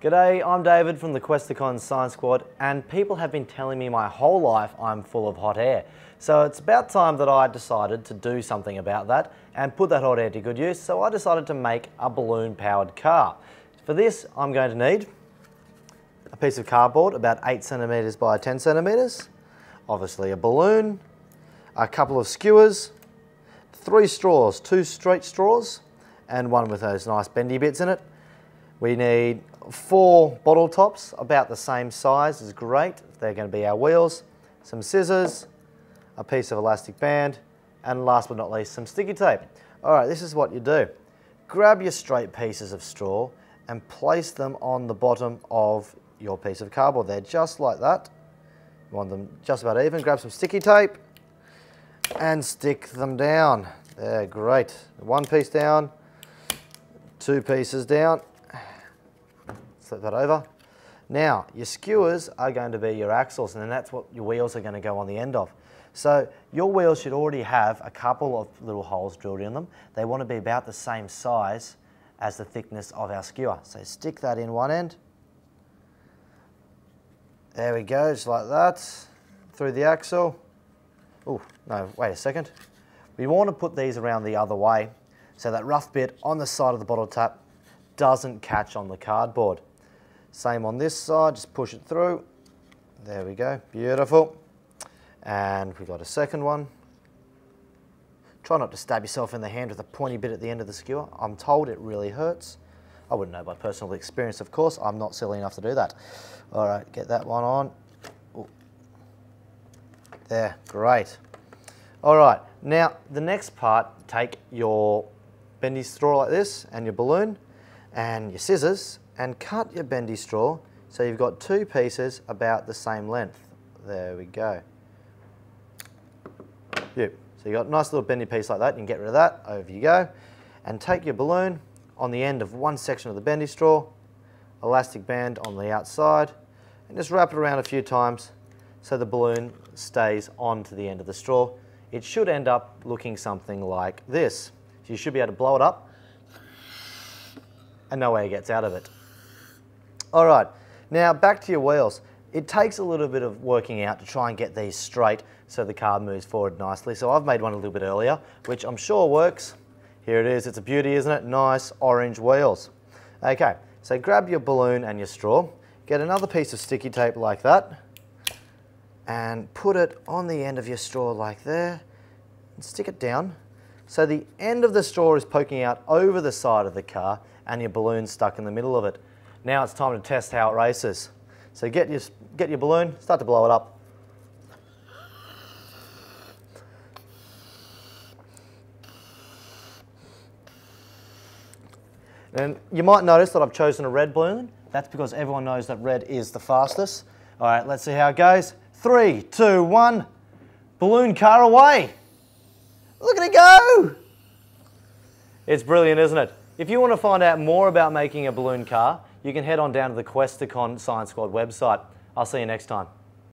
G'day, I'm David from the Questacon Science Squad, and people have been telling me my whole life I'm full of hot air. So it's about time that I decided to do something about that and put that hot air to good use, so I decided to make a balloon-powered car. For this, I'm going to need a piece of cardboard about 8 centimetres by 10 centimetres, obviously a balloon, a couple of skewers, 3 straws, 2 straight straws, and one with those nice bendy bits in it. We need 4 bottle tops, about the same size is great. They're going to be our wheels, some scissors, a piece of elastic band, and last but not least, some sticky tape. Alright, this is what you do. Grab your straight pieces of straw and place them on the bottom of your piece of cardboard there, just like that. You want them just about even. Grab some sticky tape and stick them down. They're great. 1 piece down, 2 pieces down. Flip that over. Now, your skewers are going to be your axles, and then that's what your wheels are going to go on the end of. So your wheels should already have a couple of little holes drilled in them. They want to be about the same size as the thickness of our skewer. So stick that in one end. There we go, just like that, through the axle. Oh, no, wait a second. We want to put these around the other way, so that rough bit on the side of the bottle tap doesn't catch on the cardboard. Same on this side, just push it through. There we go, beautiful. And we've got a second one. Try not to stab yourself in the hand with a pointy bit at the end of the skewer. I'm told it really hurts. I wouldn't know by personal experience, of course. I'm not silly enough to do that. All right, get that one on. Ooh. There, great. All right, now the next part, take your bendy straw like this and your balloon and your scissors, and cut your bendy straw so you've got 2 pieces about the same length. There we go. Yep. So you've got a nice little bendy piece like that. You can get rid of that. Over you go. And take your balloon on the end of one section of the bendy straw, elastic band on the outside, and just wrap it around a few times so the balloon stays onto the end of the straw. It should end up looking something like this. So you should be able to blow it up and no air gets out of it. All right, now back to your wheels. It takes a little bit of working out to try and get these straight so the car moves forward nicely. So I've made one a little bit earlier, which I'm sure works. Here it is, it's a beauty, isn't it? Nice orange wheels. Okay, so grab your balloon and your straw, get another piece of sticky tape like that, and put it on the end of your straw like there, and stick it down. So the end of the straw is poking out over the side of the car and your balloon's stuck in the middle of it. Now it's time to test how it races. So get your balloon, start to blow it up. And you might notice that I've chosen a red balloon. That's because everyone knows that red is the fastest. All right, let's see how it goes. 3, 2, 1, balloon car away. Look at it go! It's brilliant, isn't it? If you want to find out more about making a balloon car, you can head on down to the Questacon Science Squad website. I'll see you next time.